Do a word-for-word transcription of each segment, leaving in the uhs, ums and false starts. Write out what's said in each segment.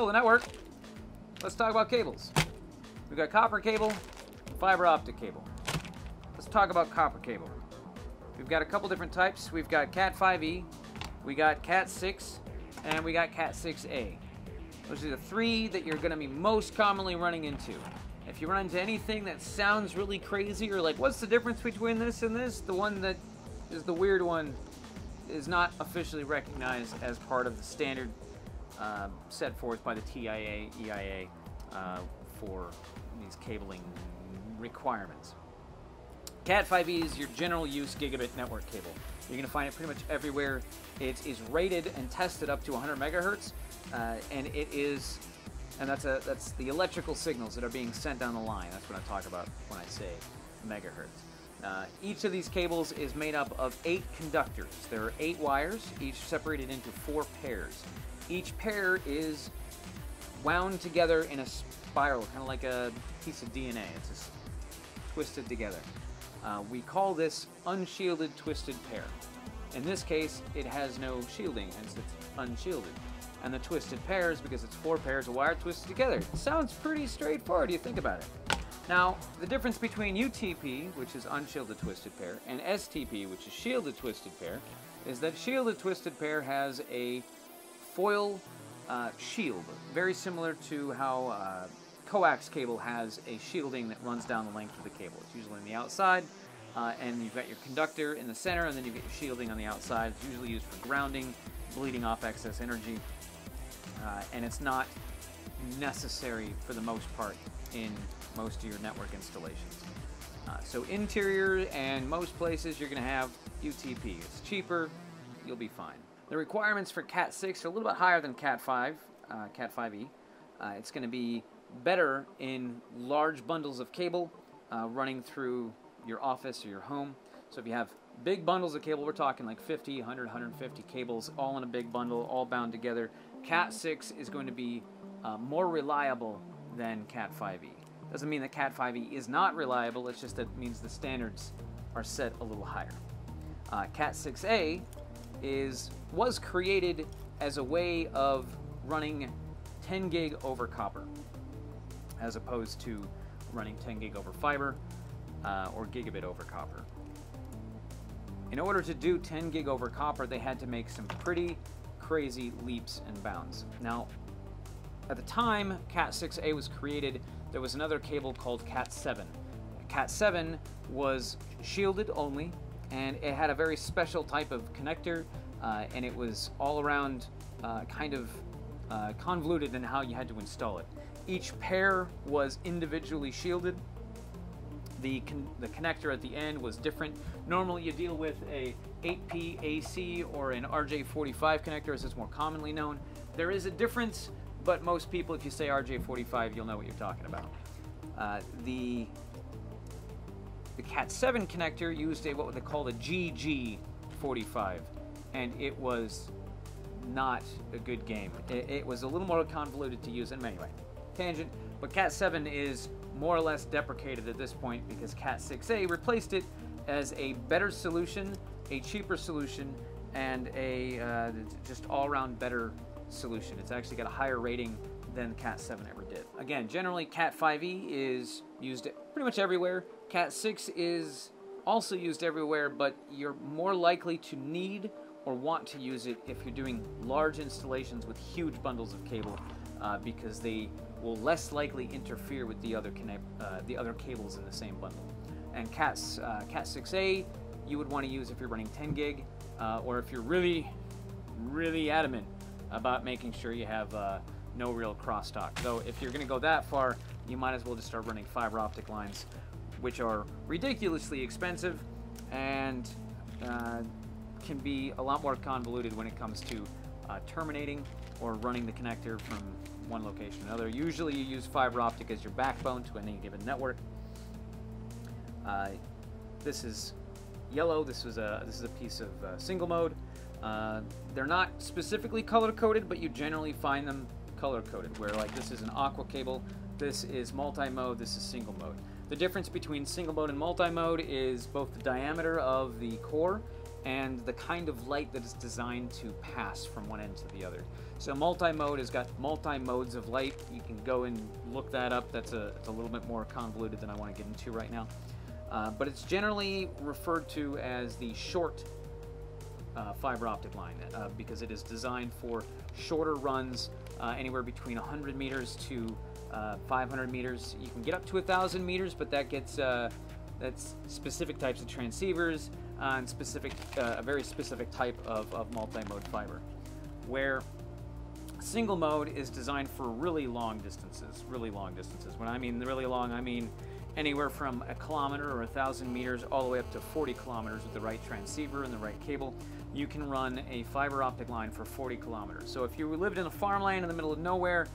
build a network, let's talk about cables. We've got copper cable, fiber optic cable. Let's talk about copper cable. We've got a couple different types. We've got cat five e, we got cat six, and we got cat six a. Those are the three that you're going to be most commonly running into. If you run into anything that sounds really crazy or like, what's the difference between this and this? The one that is the weird one is not officially recognized as part of the standard uh, set forth by the T I A, E I A uh, for these cabling requirements. cat five e is your general use gigabit network cable. You're going to find it pretty much everywhere. It is rated and tested up to one hundred megahertz, uh, and it is, and that's a that's the electrical signals that are being sent down the line. That's what I talk about when I say megahertz. Uh, each of these cables is made up of eight conductors. There are eight wires, each separated into four pairs. Each pair is wound together in a spiral, kind of like a piece of D N A. It's just twisted together. Uh, we call this unshielded twisted pair. In this case, it has no shielding, hence it's unshielded. And the twisted pairs, because it's four pairs of wire twisted together. It sounds pretty straightforward, you think about it. Now, the difference between U T P, which is unshielded twisted pair, and S T P, which is shielded twisted pair, is that shielded twisted pair has a foil uh, shield, very similar to how uh, coax cable has a shielding that runs down the length of the cable. It's usually on the outside, uh, and you've got your conductor in the center, and then you get your shielding on the outside. It's usually used for grounding, bleeding off excess energy, uh, and it's not necessary for the most part in most of your network installations. Uh, so interior and most places you're going to have U T P. It's cheaper, you'll be fine. The requirements for cat six are a little bit higher than cat five, uh, cat five e. Uh, it's going to be better in large bundles of cable uh, running through your office or your home. So if you have big bundles of cable, we're talking like fifty, one hundred, one hundred fifty cables all in a big bundle, all bound together. cat six is going to be uh, more reliable than cat five e. Doesn't mean that cat five e is not reliable, it's just that it means the standards are set a little higher. Uh, cat six a is was created as a way of running ten gig over copper, as opposed to running ten gig over fiber uh, or gigabit over copper. In order to do ten gig over copper, they had to make some pretty crazy leaps and bounds. Now, at the time cat six a was created, there was another cable called cat seven. cat seven was shielded only, and it had a very special type of connector, uh, and it was all around uh, kind of uh, convoluted in how you had to install it. Each pair was individually shielded. The, con the connector at the end was different. Normally you deal with a eight P eight C or an R J forty-five connector, as it's more commonly known. There is a difference, but most people, if you say R J forty-five, you'll know what you're talking about. Uh, the the cat seven connector used a what they call a G G forty-five, and it was not a good game. It, it was a little more convoluted to use in many ways. Tangent, but cat seven is more or less deprecated at this point because cat six a replaced it as a better solution, a cheaper solution, and a uh, just all-around better solution. It's actually got a higher rating than cat seven ever did. Again, generally cat five e is used pretty much everywhere. cat six is also used everywhere, but you're more likely to need or want to use it if you're doing large installations with huge bundles of cable, uh, because they will less likely interfere with the other connect, uh, the other cables in the same bundle. And cat six a you would want to use if you're running ten gig, uh, or if you're really, really adamant about making sure you have uh, no real crosstalk. Though if you're going to go that far, you might as well just start running fiber optic lines, which are ridiculously expensive and uh, can be a lot more convoluted when it comes to uh, terminating or running the connector from one location to another. Usually you use fiber optic as your backbone to any given network. Uh, this is yellow. This was a this is a piece of uh, single mode. Uh, they're not specifically color-coded, but you generally find them color-coded, where like this is an aqua cable, this is multi-mode, this is single mode. The difference between single mode and multi-mode is both the diameter of the core and the kind of light that it's designed to pass from one end to the other. So multi-mode has got multi-modes of light. You can go and look that up. That's a, it's a little bit more convoluted than I want to get into right now. Uh, but it's generally referred to as the short uh, fiber optic line uh, because it is designed for shorter runs, uh, anywhere between one hundred meters to uh, five hundred meters. You can get up to one thousand meters, but that gets uh, that's specific types of transceivers on specific, uh, a very specific type of, of multi-mode fiber, where single mode is designed for really long distances, really long distances. When I mean really long, I mean anywhere from a kilometer or a thousand meters all the way up to forty kilometers with the right transceiver and the right cable. You can run a fiber optic line for forty kilometers. So if you lived in a farmland in the middle of nowhere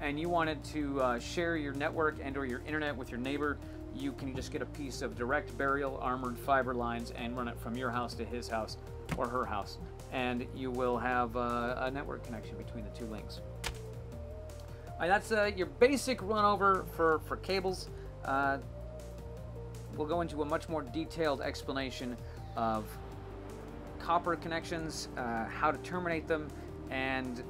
and you wanted to uh, share your network and or your internet with your neighbor, you can just get a piece of direct burial armored fiber lines and run it from your house to his house or her house, and you will have uh, a network connection between the two links. All right, that's uh, your basic run over for, for cables. Uh, we'll go into a much more detailed explanation of copper connections, uh, how to terminate them, and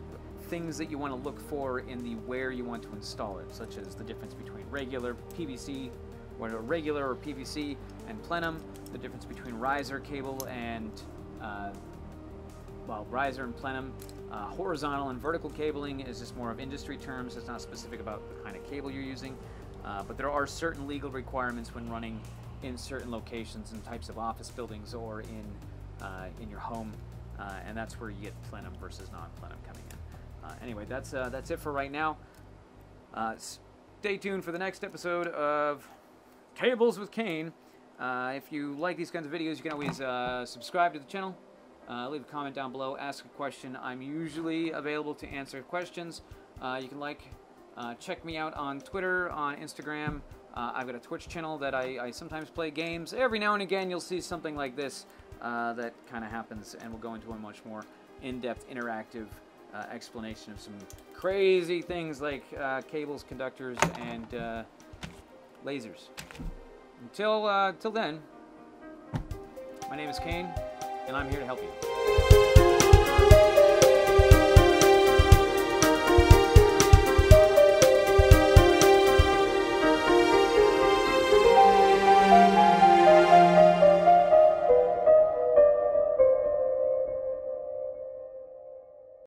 things that you want to look for in the where you want to install it, such as the difference between regular P V C, whether regular or P V C, and plenum, the difference between riser cable and, uh, well, riser and plenum. Uh, horizontal and vertical cabling is just more of industry terms. It's not specific about the kind of cable you're using, uh, but there are certain legal requirements when running in certain locations and types of office buildings or in, uh, in your home, uh, and that's where you get plenum versus non-plenum coming in. Uh, anyway, that's, uh, that's it for right now. Uh, stay tuned for the next episode of Cables with Kane. Uh, if you like these kinds of videos, you can always uh, subscribe to the channel, uh, leave a comment down below, ask a question. I'm usually available to answer questions. Uh, you can like, uh, check me out on Twitter, on Instagram. Uh, I've got a Twitch channel that I, I sometimes play games. Every now and again, you'll see something like this uh, that kind of happens, and we'll go into a much more in-depth, interactive uh, explanation of some crazy things like uh, cables, conductors, and uh, lasers. Until, uh, until then, my name is Kane, and I'm here to help you.